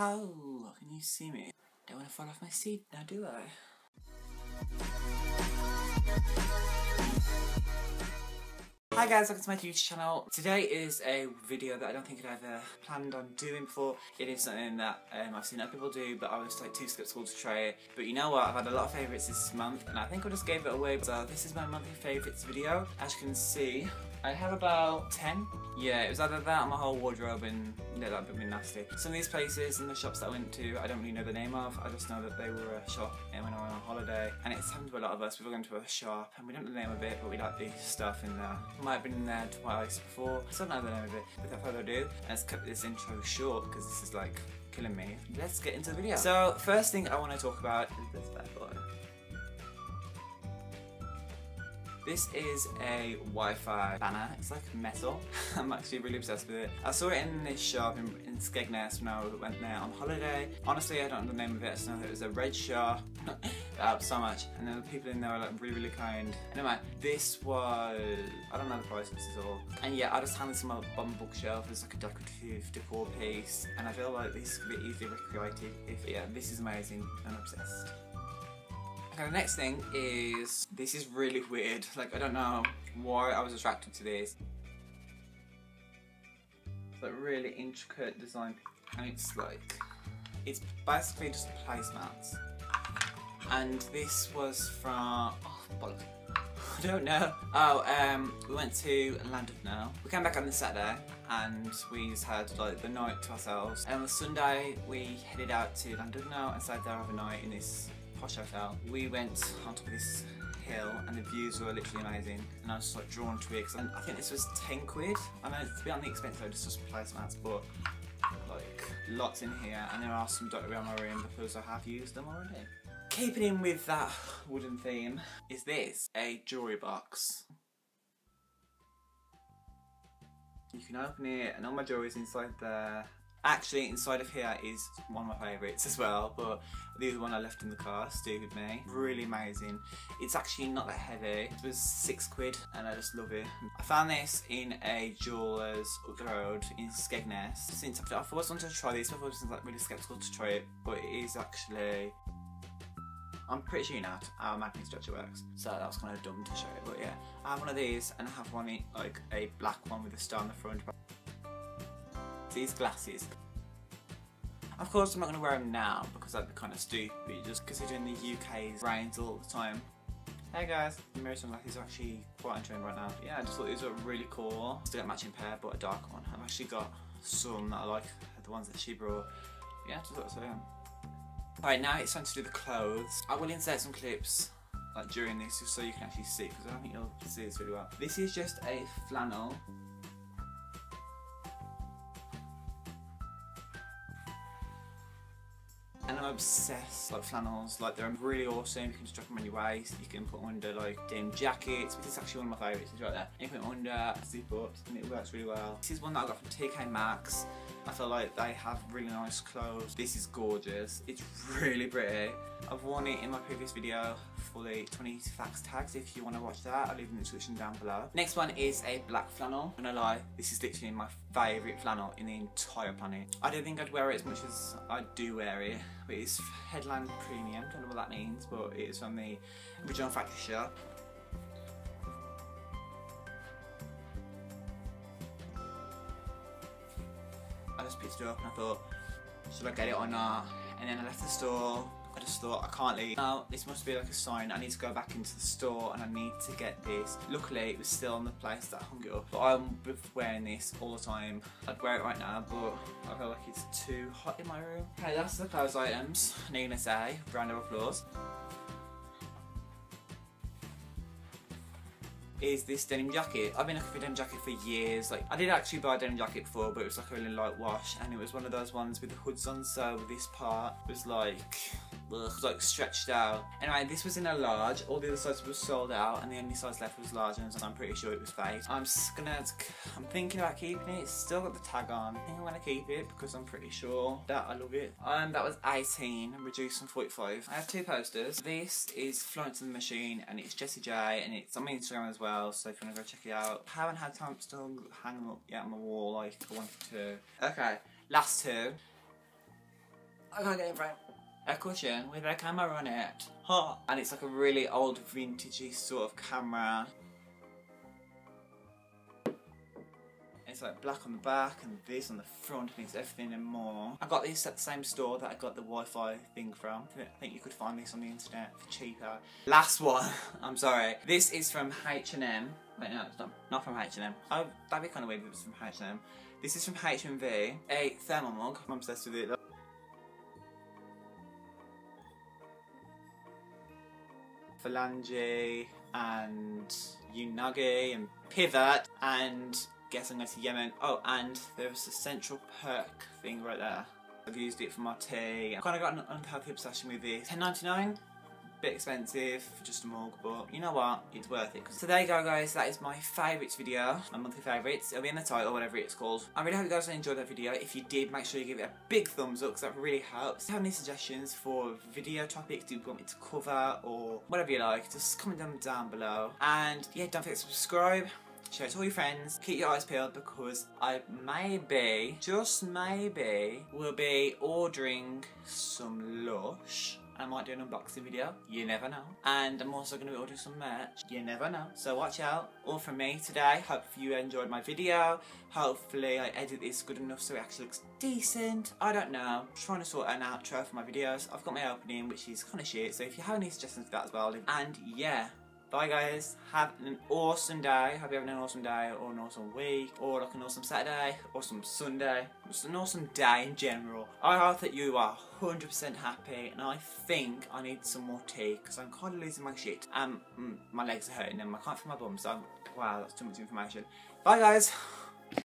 Hello, can you see me? Don't want to fall off my seat now, do I? Hi guys, welcome to my YouTube channel. Today is a video that I don't think I'd ever planned on doing before. It is something that I've seen other people do, but I was like too skeptical to try it. But you know what, I've had a lot of favourites this month and I think I just gave it away. So this is my monthly favourites video. As you can see, I have about 10. Yeah, it was either that or my whole wardrobe, and you know, that would have been nasty. Some of these places and the shops that I went to, I don't really know the name of. I just know that they were a shop and when I went on holiday. And it's happened to a lot of us. We've all gone to a shop and we don't know the name of it, but we like the stuff in there. Might have been in there twice before, so I don't know the name of it. Without further ado, let's cut this intro short because this is like killing me. Let's get into the video. So first thing I want to talk about is this bad boy. This is a Wi-Fi banner. It's like metal. I'm actually really obsessed with it. I saw it in this shop in Skegness when I went there on holiday. Honestly, I don't know the name of it. I just know that it was a red shop. So much. And then the people in there were like really, really kind. Anyway, this was... I don't know the price of this at all. And yeah, I just hung this on my bottom bookshelf as like a decorative decor piece. And I feel like this could be easily recreated. Yeah, this is amazing. I'm obsessed. Okay, the next thing is, this is really weird, like I don't know why I was attracted to this. It's like really intricate design and it's like, it's basically just placemats. And this was from, oh bollocks, I don't know. Oh, we went to Land of Now. We came back on the Saturday and we just had like the night to ourselves. And on the Sunday we headed out to Land of Now and stayed there overnight in this posh hotel. We went on top of this hill and the views were literally amazing and I was just like drawn to it because I think this was 10 quid. I know it's a bit on the expensive side, it's just placemats, but like lots in here and there are some dotted around my room because I have used them already. Keeping in with that wooden theme is this, a jewellery box. You can open it and all my jewellery is inside there. Actually, inside of here is one of my favourites as well, but the other one I left in the car, stayed with me. Really amazing. It's actually not that heavy. It was 6 quid and I just love it. I found this in a jeweller's up the road in Skegness. Since I've always wanted to try this, I've always been like really sceptical to try it, but it is actually... I'm pretty sure you know how a magnet stretcher works, so that was kind of dumb to show it, but yeah. I have one of these and I have one in like a black one with a star on the front. These glasses. Of course I'm not going to wear them now because that'd be kind of stupid, just considering the UK's rains all the time. Hey guys, the mirror sunglasses are actually quite in trend right now. Yeah, I just thought these were really cool. Still got a matching pair but a dark one. I've actually got some that I like, the ones that she brought. Yeah, just thought so. Alright, now it's time to do the clothes. I will insert some clips like during this just so you can actually see because I don't think you'll see this really well. This is just a flannel. And I'm obsessed with like, flannels, like they're really awesome. You can just drop them on your waist, you can put them under like denim jackets. This is actually one of my favourites, it's right there. You can put them under zip-ups and it works really well. This is one that I got from TK Maxx. I feel like they have really nice clothes. This is gorgeous, it's really pretty. I've worn it in my previous video for the 20 facts tags. If you want to watch that, I'll leave in the description down below. Next one is a black flannel. I'm not gonna lie, this is literally my favourite flannel in the entire planet. I don't think I'd wear it as much as I do wear it. But it's Headland Premium, don't know what that means, but it is from the original factory shop. I just picked it up and I thought, should I get it or not? And then I left the store, I just thought, I can't leave. Now, this must be like a sign, I need to go back into the store and I need to get this. Luckily, it was still on the place that I hung it up, but I'm wearing this all the time. I'd wear it right now, but I feel like it's too hot in my room. Okay, that's the clothes items, needless to say, round of applause. Is this denim jacket. I've been looking for a denim jacket for years. Like I did actually buy a denim jacket before, but it was like a really light wash and it was one of those ones with the hoods on, so this part was like stretched out. Anyway, this was in a large, all the other sizes were sold out and the only size left was large and I'm pretty sure it was fake. I'm thinking about keeping it, it's still got the tag on. I think I'm gonna keep it because I'm pretty sure that I love it. That was 18, reduced from 45. I have two posters. This is Florence and the Machine and it's Jessie J and it's on my Instagram as well, so if you wanna go check it out. I haven't had time to still hang them up yet on my wall like I wanted to. Okay, last two. I can't get it right. A cushion with a camera on it. Huh. And it's like a really old vintagey sort of camera. It's like black on the back and this on the front, and it's everything and more. I got this at the same store that I got the Wi-Fi thing from. I think you could find this on the internet for cheaper. Last one, I'm sorry. This is from H&M. Wait, no, it's not from H&M. Oh, that'd be kind of weird if it was from H&M. This is from H&V, a thermal mug. I'm obsessed with it. Phalange and Unagi and Pivot and... guess I'm going to Yemen. Oh, and there was a Central Perk thing right there. I've used it for my tea. I've kind of got an unhealthy obsession with this. $10.99, bit expensive for just a mug, but you know what? It's worth it. So there you go, guys. That is my favourites video, my monthly favourites. It'll be in the title, whatever it's called. I really hope you guys enjoyed that video. If you did, make sure you give it a big thumbs up because that really helps. If you have any suggestions for video topics you want me to cover or whatever you like, just comment them down below. And yeah, don't forget to subscribe. Share it to all your friends. Keep your eyes peeled because I maybe, just maybe, will be ordering some Lush. I might do an unboxing video. You never know. And I'm also going to be ordering some merch. You never know. So watch out. All from me today. Hope you enjoyed my video. Hopefully I edit this good enough so it actually looks decent. I don't know. I'm trying to sort an outro for my videos. I've got my opening, which is kind of shit. So if you have any suggestions for that as well. And yeah. Bye guys, have an awesome day, hope you're having an awesome day or an awesome week or like an awesome Saturday, awesome Sunday, just an awesome day in general. I hope that you are 100% happy and I think I need some more tea because I'm kind of losing my shit and my legs are hurting and I can't feel my bum so wow that's too much information. Bye guys!